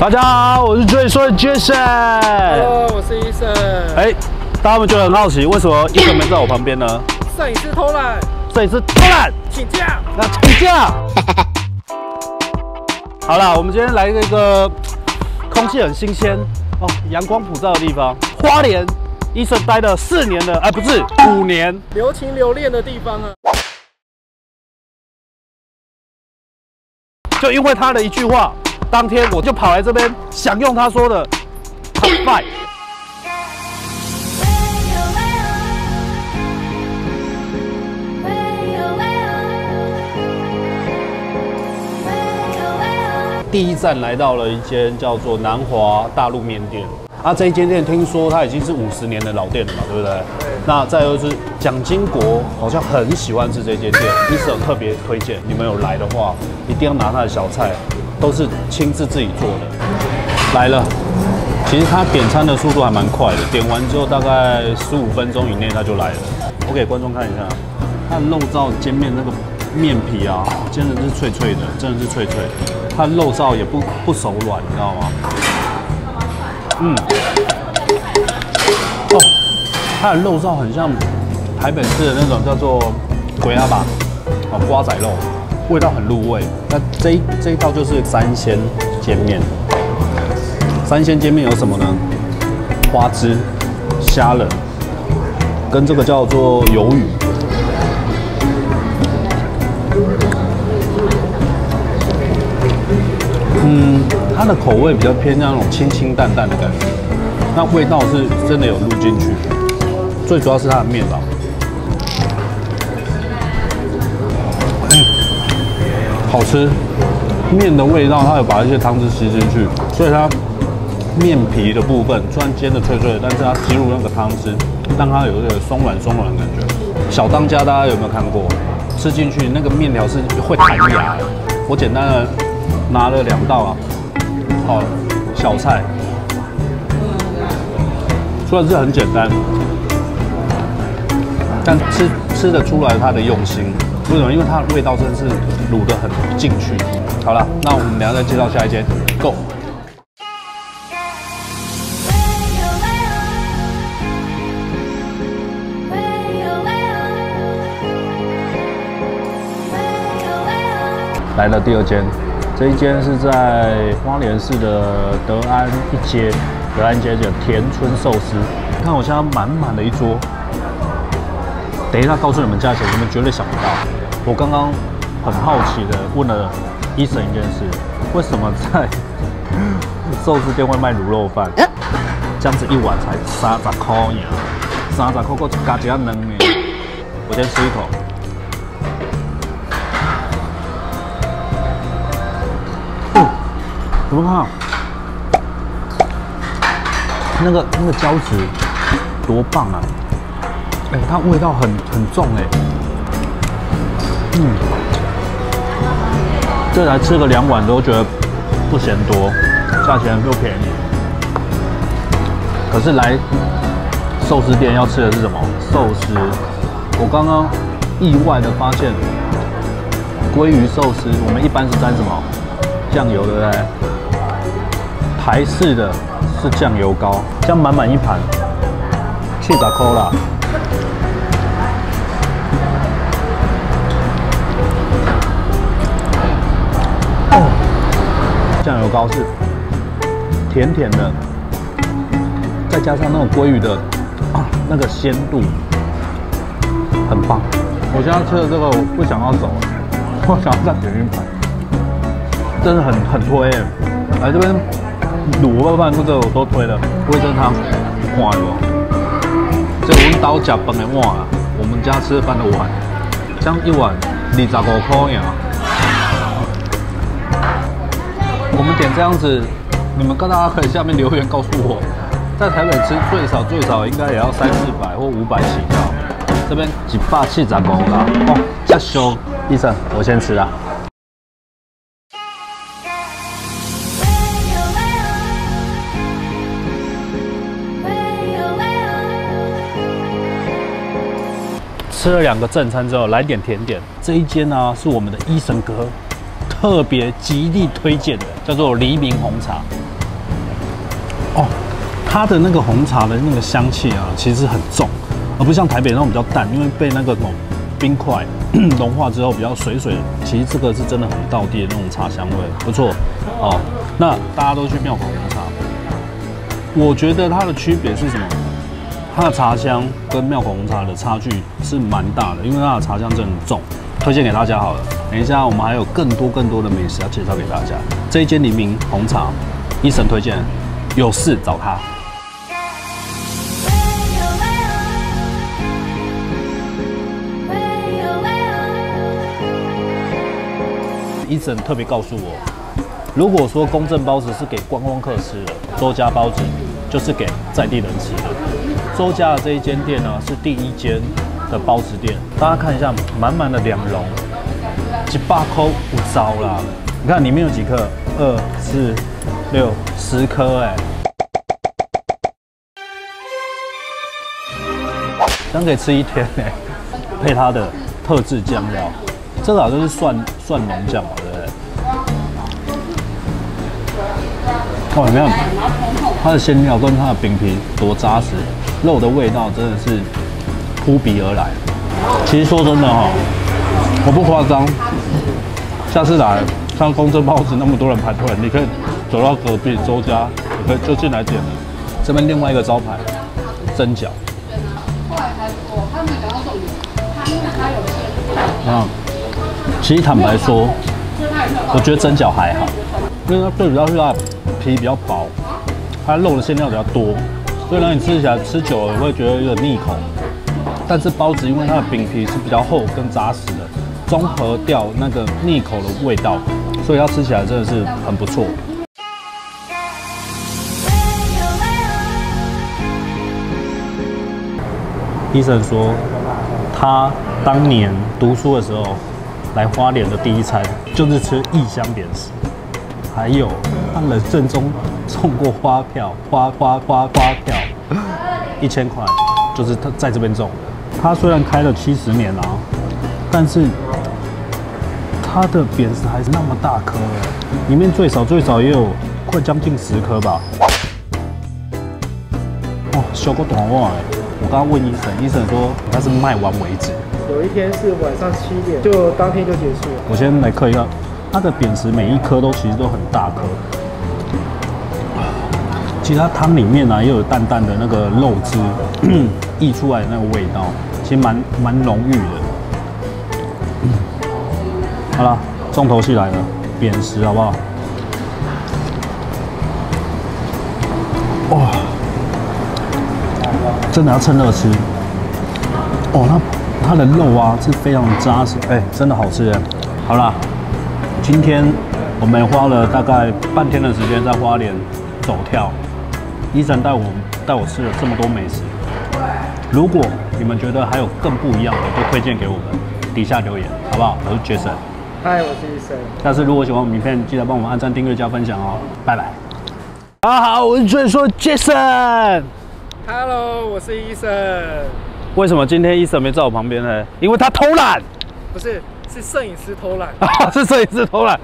大家好，我是最帅的 Jason。Hello， 我是 Eason。大家们觉得很好奇，为什么 Eason 没在我旁边呢？摄影师偷懒。摄影师偷懒，请假。那请假。好啦，我们今天来一个空气很新鲜、阳光普照的地方——花莲。Eason 待了4年了，不是5年，留情留恋的地方啊。就因为他的一句话。 当天我就跑来这边，享用他说的 top 5。第一站来到了一间叫做南华大陆面店，这一间店听说它已经是50年的老店了嘛，对不对？那再就是蒋经国好像很喜欢吃这间店，Eason特别推荐，你们有来的话一定要拿他的小菜。 都是亲自自己做的，来了。其实他点餐的速度还蛮快的，点完之后大概15分钟以内他就来了。我给观众看一下，他的肉燥煎面那个面皮啊，真的是脆脆的，真的是脆脆。他肉燥也不手软，你知道吗？他的肉燥很像台北市的那种叫做鬼阿爸，瓜仔肉。 味道很入味，那这一道就是三鲜煎面。三鲜煎面有什么呢？花枝、虾仁，跟这个叫做鱿鱼。它的口味比较偏那种清清淡淡的感觉，那味道是真的有入进去。最主要是它的面吧。 好吃，面的味道，它有把一些汤汁吸进去，所以它面皮的部分虽然煎的脆脆的，但是它吸入那个汤汁，让它有一点松软的感觉。小当家大家有没有看过？吃进去那个面条是会弹牙的。我简单的拿了2道啊，好小菜，虽然是很简单，但吃得出来它的用心。 为什么？因为它的味道真的是卤得很进去。好了，那我们等一下再介绍下一间 ，Go。来了第二间，这一间是在花莲市的德安一街，德安街叫田村寿司。看我现在满满的一桌。 等一下告诉你们价钱，你们绝对想不到。我刚刚很好奇的问了Eason一件事：为什么在寿司店会卖卤肉饭？这样子一碗才30块呀，30块够加几啊能呢？我先吃一口，怎么看？那个胶质多棒啊！ 它味道很重这来吃个2碗都觉得不嫌多，价钱又便宜。可是来寿司店要吃的是什么？寿司。我刚刚意外的发现，鲑鱼寿司我们一般是沾什么？酱油对不对？台式的是酱油膏，这样满一盘，70块啦。 酱油膏是甜甜的，再加上那种鲑鱼的那个鲜度，很棒。我现在吃的这个我不想要走，我想要再点一盘，真的很推耶。来这边卤肉饭或者我都推了，味噌汤哇哟。 这我们刀夹饭的碗啊，我们家吃饭的碗，这样一碗25块呀。我们点这样子，你们大家可以下面留言告诉我，在台北吃最少应该也要300、400或500起跳，这边175啦。这凶，Eason，我先吃啦。 吃了2个正餐之后，来点甜点。这一间呢，是我们的Eason哥特别极力推荐的，叫做黎明红茶。哦，它的那个红茶的那个香气啊，其实很重，而不像台北那种比较淡，因为被那个冰块融化之后比较水水的。其实这个是真的很道地的那种茶香味，不错哦。那大家都去庙口喝茶，我觉得它的区别是什么？它的茶香跟庙口红茶的差距是蛮大的，因为它的茶香真的很重。 推荐给大家好了，等一下我们还有更多的美食要介绍给大家。这一间黎明红茶，Eason推荐，有事找他。Eason特别告诉我，如果说公正包子是给观光客吃的，周家包子就是给在地人吃的。周家的这一间店呢，是第一间 的包子店，大家看一下，满满的两笼，100块不糟啦。你看里面有几颗，2、4、6，10颗哎。这样可以吃一天哎，配它的特制酱料，这个好像是蒜蓉酱嘛，对不对？哇，你看它的馅料跟它的饼皮多扎实，肉的味道真的是 扑鼻而来。其实说真的哈、哦，我不夸张，下次来像公正包子那么多人排队，你可以走到隔壁周家，你可以就进来点了。这边另外一个招牌蒸饺，嗯，其实坦白说，我觉得蒸饺还好，因为它最主要是它皮比较薄，它肉的馅料比较多，所以让你吃起来吃久了会觉得有点腻口。 但是包子因为它的饼皮是比较厚跟扎实的，综合掉那个腻口的味道，所以它吃起来真的是很不错。Eason说，他当年读书的时候来花莲的第一餐就是吃异乡扁食，还有他人生中中过花票，1000块就是他在这边种的。 它虽然开了70年了，但是它的扁食还是那么大颗，里面最少也有快将近10颗吧。哦，小哥短袜哎！我刚刚问Eason说他是卖完为止。有一天是晚上7点，就当天就结束了。我先来嗑一下，它的扁食每一颗都其实都很大颗。其实它汤里面啊也有淡淡的那个肉汁溢出来的那个味道。 其实蛮浓郁的。好了，重头戏来了，扁食好不好？哇，真的要趁热吃。哦，它的肉啊是非常扎实，哎，真的好吃哎。好啦，今天我们花了大概半天的时间在花莲走跳，Eason带我吃了这么多美食。 如果你们觉得还有更不一样的，就推荐给我们，底下留言好不好？我是 Jason， 嗨，我是 Eason。但是如果喜欢我们影片，记得帮我们按赞、订阅、加分享哦，拜拜。大家好，我是最说 Jason。Hello， 我是 Eason。为什么今天 Eason 没在我旁边呢？因为他偷懒。不是，是摄影师偷懒。是摄影师偷懒。